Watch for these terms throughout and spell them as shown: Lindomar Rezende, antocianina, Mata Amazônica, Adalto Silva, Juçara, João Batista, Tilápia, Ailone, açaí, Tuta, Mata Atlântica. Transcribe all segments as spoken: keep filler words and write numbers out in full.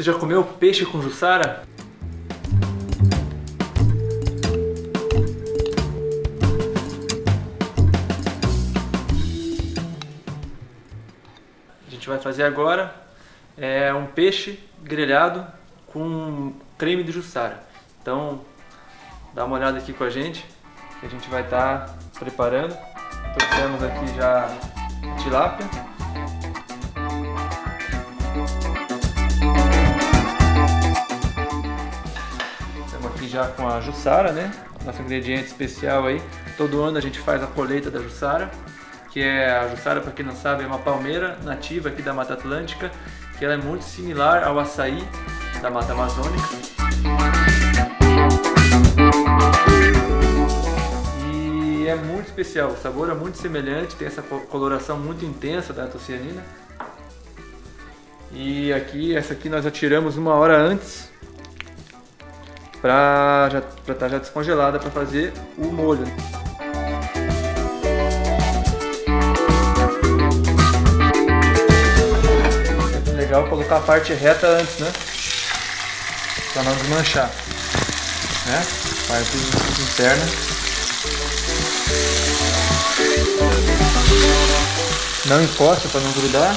Você já comeu peixe com Juçara? A gente vai fazer agora é um peixe grelhado com creme de Juçara. Então dá uma olhada aqui com a gente, que a gente vai estar tá preparando. Trouxemos aqui já tilápia. Estamos aqui já com a Juçara, né? Nosso ingrediente especial aí. Todo ano a gente faz a colheita da Juçara, que é a Juçara, para quem não sabe, é uma palmeira nativa aqui da Mata Atlântica, que ela é muito similar ao açaí da Mata Amazônica. E é muito especial, o sabor é muito semelhante, tem essa coloração muito intensa da antocianina. E aqui, essa aqui nós já tiramos uma hora antes para já estar tá já descongelada para fazer o molho. É legal colocar a parte reta antes, né? Para não desmanchar, né? Parte interna. Não encosta para não grudar.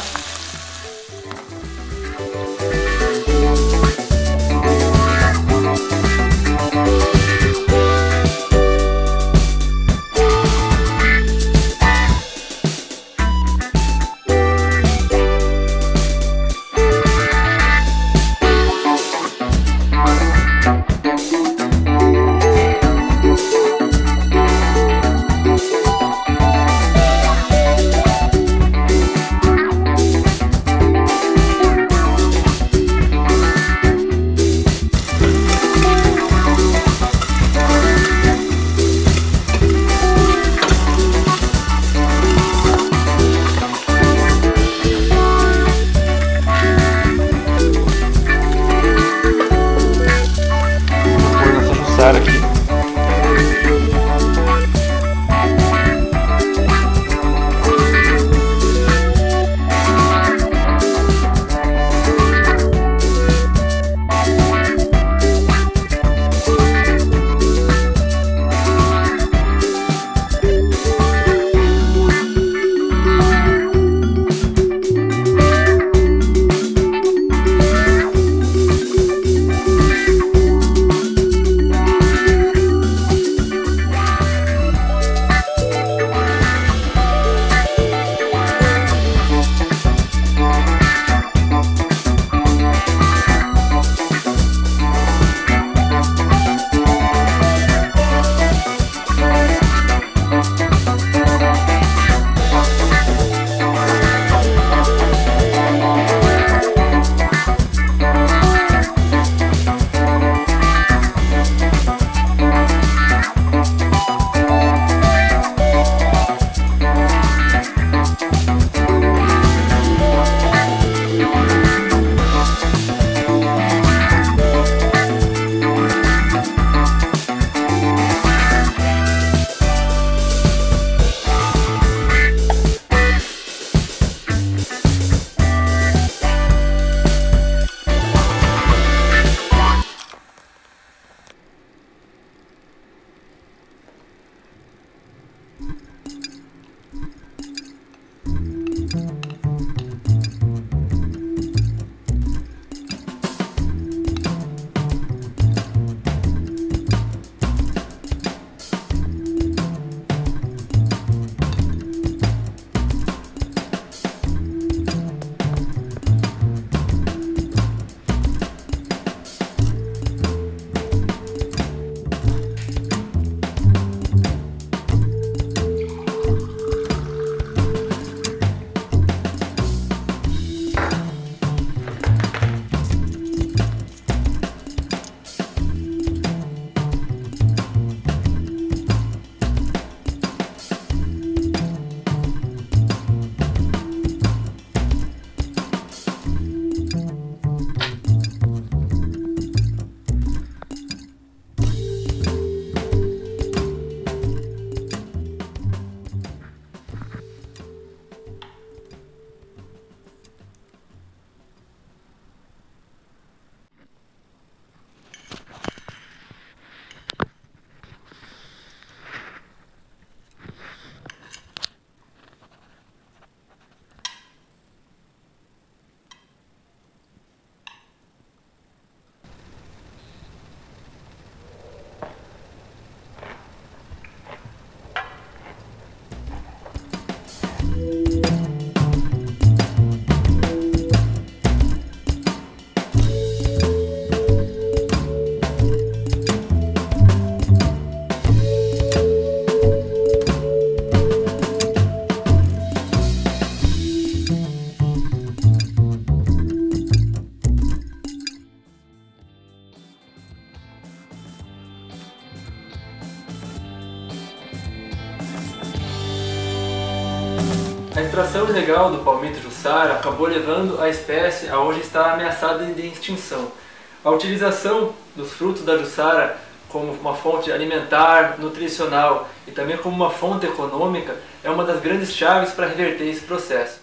penetração ilegal do palmito Juçara acabou levando a espécie a hoje estar ameaçada de extinção. A utilização dos frutos da Juçara como uma fonte alimentar, nutricional e também como uma fonte econômica é uma das grandes chaves para reverter esse processo.